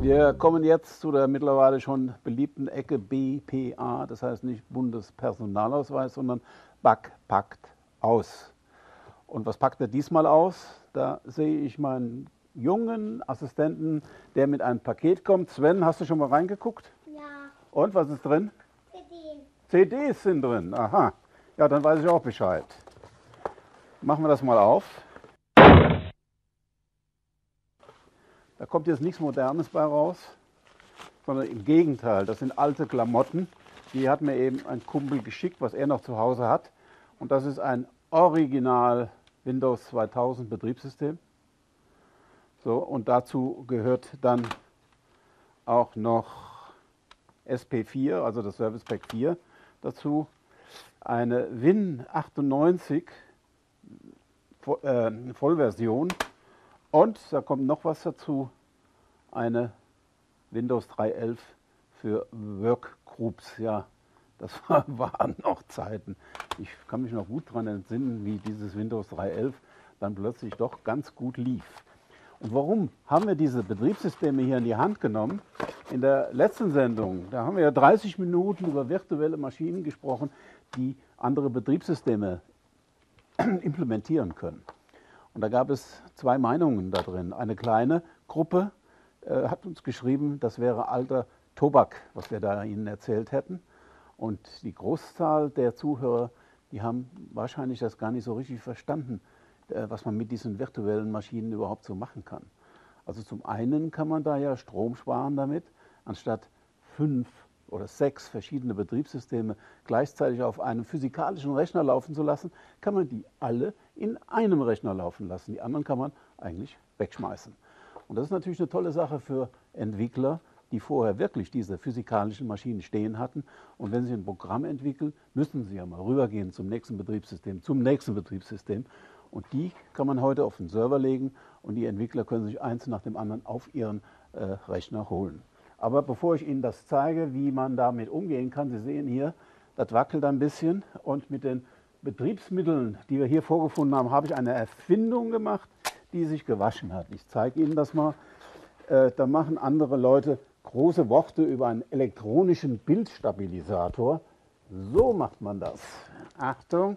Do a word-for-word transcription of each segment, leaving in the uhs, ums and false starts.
Wir kommen jetzt zu der mittlerweile schon beliebten Ecke B P A, das heißt nicht Bundespersonalausweis, sondern B A K packt aus. Und was packt er diesmal aus? Da sehe ich meinen jungen Assistenten, der mit einem Paket kommt. Sven, hast du schon mal reingeguckt? Ja. Und was ist drin? C D. C Ds sind drin, aha. Ja, dann weiß ich auch Bescheid. Machen wir das mal auf. Da kommt jetzt nichts Modernes bei raus, sondern im Gegenteil, das sind alte Klamotten. Die hat mir eben ein Kumpel geschickt, was er noch zu Hause hat. Und das ist ein Original Windows zweitausend Betriebssystem. So, und dazu gehört dann auch noch S P vier, also das Service Pack vier dazu. Eine Win achtundneunzig äh, Vollversion. Und da kommt noch was dazu, eine Windows drei Punkt elf für Workgroups. Ja, das waren noch Zeiten. Ich kann mich noch gut daran entsinnen, wie dieses Windows drei Punkt elf dann plötzlich doch ganz gut lief. Und warum haben wir diese Betriebssysteme hier in die Hand genommen? In der letzten Sendung, da haben wir ja dreißig Minuten über virtuelle Maschinen gesprochen, die andere Betriebssysteme implementieren können. Und da gab es zwei Meinungen da drin. Eine kleine Gruppe äh, hat uns geschrieben, das wäre alter Tobak, was wir da Ihnen erzählt hätten. Und die Großzahl der Zuhörer, die haben wahrscheinlich das gar nicht so richtig verstanden, äh, was man mit diesen virtuellen Maschinen überhaupt so machen kann. Also zum einen kann man da ja Strom sparen damit, anstatt fünf oder sechs verschiedene Betriebssysteme gleichzeitig auf einem physikalischen Rechner laufen zu lassen, kann man die alle in einem Rechner laufen lassen. Die anderen kann man eigentlich wegschmeißen. Und das ist natürlich eine tolle Sache für Entwickler, die vorher wirklich diese physikalischen Maschinen stehen hatten. Und wenn sie ein Programm entwickeln, müssen sie ja mal rübergehen zum nächsten Betriebssystem, zum nächsten Betriebssystem. Und die kann man heute auf den Server legen und die Entwickler können sich eins nach dem anderen auf ihren äh, Rechner holen. Aber bevor ich Ihnen das zeige, wie man damit umgehen kann, Sie sehen hier, das wackelt ein bisschen und mit den Betriebsmitteln, die wir hier vorgefunden haben, habe ich eine Erfindung gemacht, die sich gewaschen hat. Ich zeige Ihnen das mal. Äh, da machen andere Leute große Worte über einen elektronischen Bildstabilisator. So macht man das. Achtung,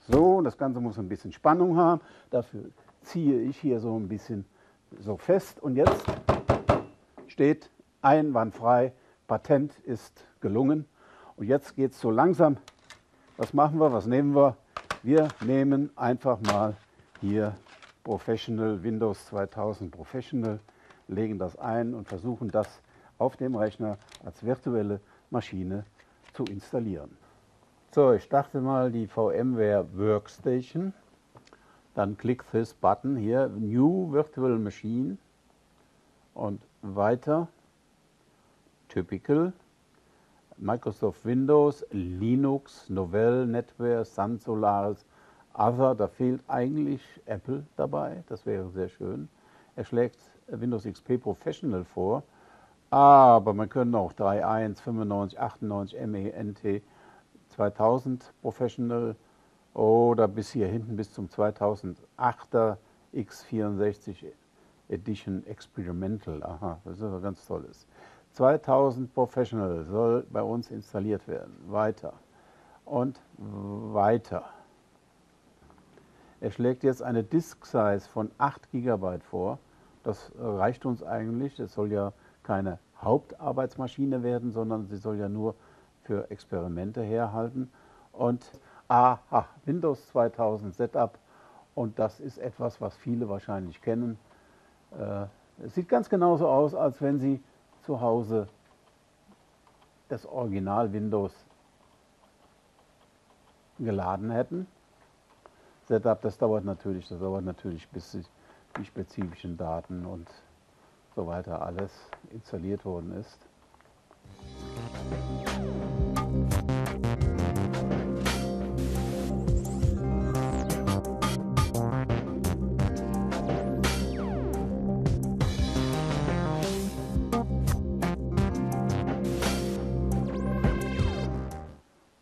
so, das Ganze muss ein bisschen Spannung haben. Dafür ziehe ich hier so ein bisschen so fest. Und jetzt steht einwandfrei, Patent ist gelungen. Und jetzt geht es so langsam. Was machen wir? Was nehmen wir? Wir nehmen einfach mal hier Professional, Windows zweitausend Professional, legen das ein und versuchen das auf dem Rechner als virtuelle Maschine zu installieren. So, ich starte mal die VMware Workstation. Dann Click this Button hier, New Virtual Machine und weiter, Typical. Microsoft Windows, Linux, Novell Netware, SunSolaris, Other, da fehlt eigentlich Apple dabei, das wäre sehr schön. Er schlägt Windows X P Professional vor, aber man könnte auch drei Punkt eins, fünfundneunzig, achtundneunzig, M E N T zweitausend Professional oder bis hier hinten bis zum zweitausendachter X vierundsechzig Edition Experimental, aha, das ist aber ganz tolles. zweitausend Professional soll bei uns installiert werden. Weiter und weiter. Er schlägt jetzt eine Disk-Size von acht Gigabyte vor. Das reicht uns eigentlich. Es soll ja keine Hauptarbeitsmaschine werden, sondern sie soll ja nur für Experimente herhalten. Und aha, Windows zweitausend Setup. Und das ist etwas, was viele wahrscheinlich kennen. Es sieht ganz genauso aus, als wenn Sie zu Hause das Original Windows geladen hätten. Setup, das dauert natürlich, das dauert natürlich, bis die spezifischen Daten und so weiter alles installiert worden ist.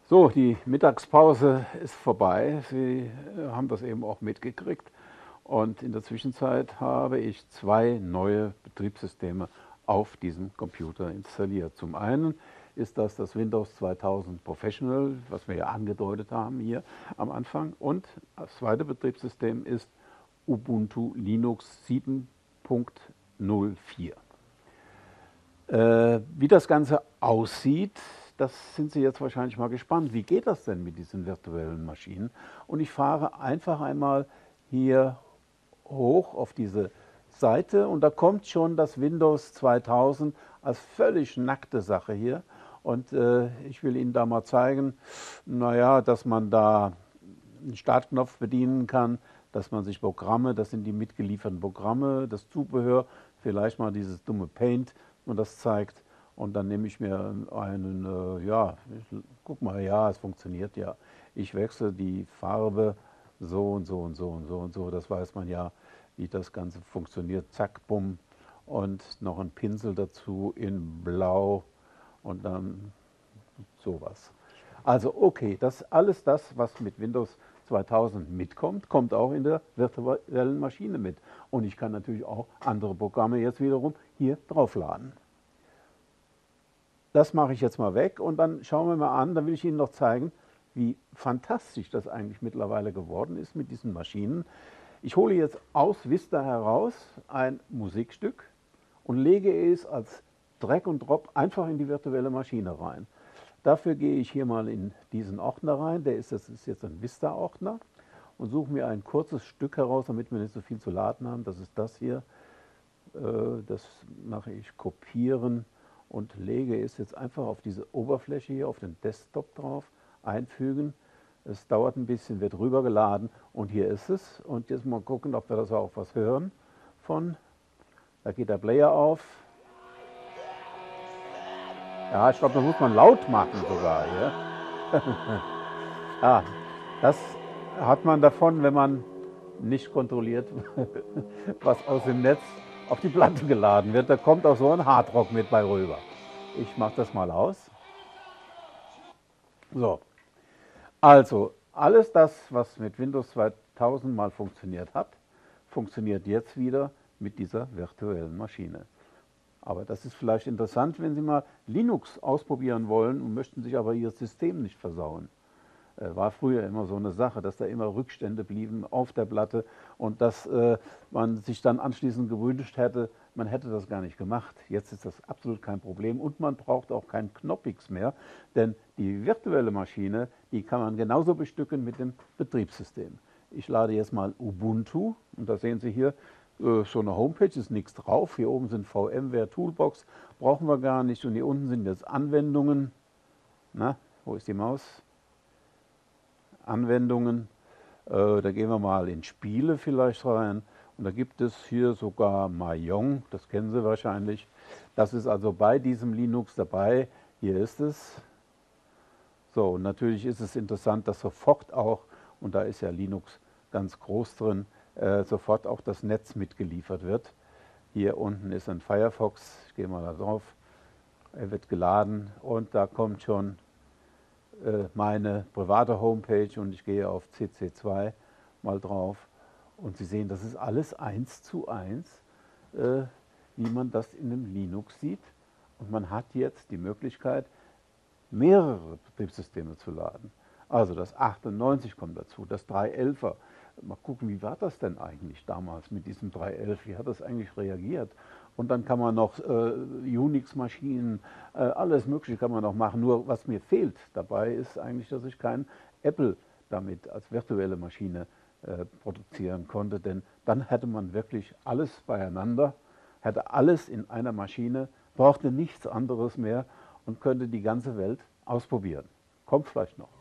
So, die Mittagspause ist vorbei. Sie haben das eben auch mitgekriegt. Und in der Zwischenzeit habe ich zwei neue Betriebssysteme auf diesem Computer installiert. Zum einen ist das das Windows zweitausend Professional, was wir ja angedeutet haben hier am Anfang. Und das zweite Betriebssystem ist Ubuntu Linux sieben Punkt null vier. Äh, wie das Ganze aussieht, das sind Sie jetzt wahrscheinlich mal gespannt. Wie geht das denn mit diesen virtuellen Maschinen? Und ich fahre einfach einmal hier hoch auf diese Seite und da kommt schon das Windows zweitausend als völlig nackte Sache hier. Und äh, ich will Ihnen da mal zeigen, naja, dass man da einen Startknopf bedienen kann, dass man sich Programme, das sind die mitgelieferten Programme, das Zubehör, vielleicht mal dieses dumme Paint, und das zeigt. Und dann nehme ich mir einen, äh, ja, ich, guck mal, ja, es funktioniert ja. Ich wechsle die Farbe so und so und so und so und so, das weiß man ja, wie das Ganze funktioniert. Zack, bumm. Und noch ein Pinsel dazu in blau und dann sowas. Also okay, das alles das, was mit Windows zweitausend mitkommt, kommt auch in der virtuellen Maschine mit. Und ich kann natürlich auch andere Programme jetzt wiederum hier draufladen. Das mache ich jetzt mal weg und dann schauen wir mal an, dann will ich Ihnen noch zeigen, wie fantastisch das eigentlich mittlerweile geworden ist mit diesen Maschinen. Ich hole jetzt aus Vista heraus ein Musikstück und lege es als Drag und Drop einfach in die virtuelle Maschine rein. Dafür gehe ich hier mal in diesen Ordner rein, der ist, das ist jetzt ein Vista-Ordner, und suche mir ein kurzes Stück heraus, damit wir nicht so viel zu laden haben. Das ist das hier, das mache ich kopieren und lege es jetzt einfach auf diese Oberfläche hier, auf den Desktop drauf, einfügen. Es dauert ein bisschen, wird rübergeladen und hier ist es. Und jetzt mal gucken, ob wir das auch was hören von. Da geht der Player auf. Ja, ich glaube, das muss man laut machen sogar. Ja? Ah, das hat man davon, wenn man nicht kontrolliert, was aus dem Netz auf die Platte geladen wird. Da kommt auch so ein Hardrock mit bei rüber. Ich mache das mal aus. So, also alles das, was mit Windows zweitausend mal funktioniert hat, funktioniert jetzt wieder mit dieser virtuellen Maschine. Aber das ist vielleicht interessant, wenn Sie mal Linux ausprobieren wollen und möchten sich aber Ihr System nicht versauen. War früher immer so eine Sache, dass da immer Rückstände blieben auf der Platte und dass äh, man sich dann anschließend gewünscht hätte, man hätte das gar nicht gemacht. Jetzt ist das absolut kein Problem und man braucht auch kein Knoppix mehr, denn die virtuelle Maschine, die kann man genauso bestücken mit dem Betriebssystem. Ich lade jetzt mal Ubuntu und da sehen Sie hier äh, so eine Homepage, ist nichts drauf. Hier oben sind VMware Toolbox, brauchen wir gar nicht, und hier unten sind jetzt Anwendungen. Na, wo ist die Maus? Anwendungen, äh, da gehen wir mal in Spiele vielleicht rein und da gibt es hier sogar Mahjong, das kennen Sie wahrscheinlich. Das ist also bei diesem Linux dabei, hier ist es. So, und natürlich ist es interessant, dass sofort auch, und da ist ja Linux ganz groß drin, äh, sofort auch das Netz mitgeliefert wird. Hier unten ist ein Firefox, ich gehe mal da drauf, er wird geladen und da kommt schon meine private Homepage und ich gehe auf C C zwei mal drauf und Sie sehen, das ist alles eins zu eins, äh, wie man das in einem Linux sieht, und man hat jetzt die Möglichkeit, mehrere Betriebssysteme zu laden. Also das achtundneunzig kommt dazu, das drei elfer. Mal gucken, wie war das denn eigentlich damals mit diesem drei elf, wie hat das eigentlich reagiert? Und dann kann man noch äh, Unix-Maschinen, äh, alles Mögliche kann man noch machen. Nur was mir fehlt dabei ist eigentlich, dass ich kein Apple damit als virtuelle Maschine äh, produzieren konnte. Denn dann hätte man wirklich alles beieinander, hätte alles in einer Maschine, brauchte nichts anderes mehr und könnte die ganze Welt ausprobieren. Kommt vielleicht noch.